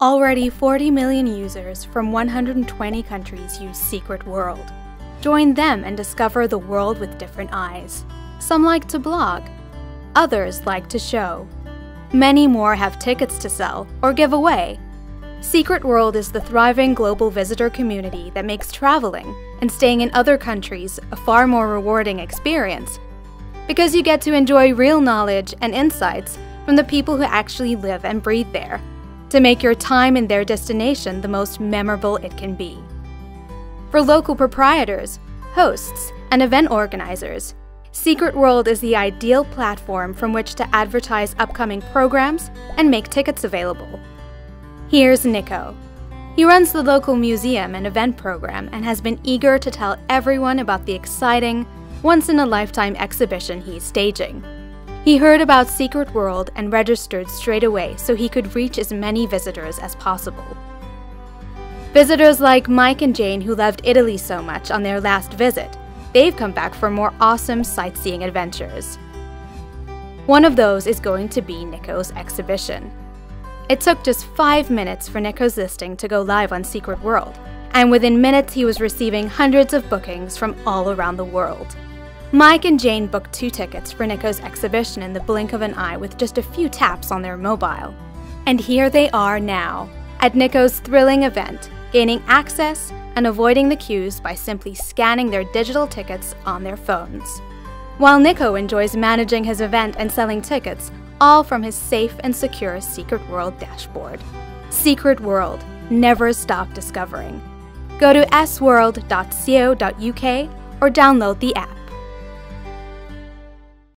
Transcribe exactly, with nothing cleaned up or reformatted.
Already forty million users from one hundred twenty countries use Secret World. Join them and discover the world with different eyes. Some like to blog, others like to show. Many more have tickets to sell or give away. Secret World is the thriving global visitor community that makes traveling and staying in other countries a far more rewarding experience, because you get to enjoy real knowledge and insights from the people who actually live and breathe there, to make your time in their destination the most memorable it can be. For local proprietors, hosts, and event organizers, Secret World is the ideal platform from which to advertise upcoming programs and make tickets available. Here's Nico. He runs the local museum and event program and has been eager to tell everyone about the exciting, once-in-a-lifetime exhibition he's staging. He heard about Secret World and registered straight away so he could reach as many visitors as possible. Visitors like Mike and Jane, who loved Italy so much on their last visit, they've come back for more awesome sightseeing adventures. One of those is going to be Nico's exhibition. It took just five minutes for Nico's listing to go live on Secret World, and within minutes he was receiving hundreds of bookings from all around the world. Mike and Jane booked two tickets for Nico's exhibition in the blink of an eye with just a few taps on their mobile. And here they are now, at Nico's thrilling event, gaining access and avoiding the queues by simply scanning their digital tickets on their phones. While Nico enjoys managing his event and selling tickets, all from his safe and secure Secret World dashboard. Secret World, never stop discovering. Go to s world dot co dot u k or download the app.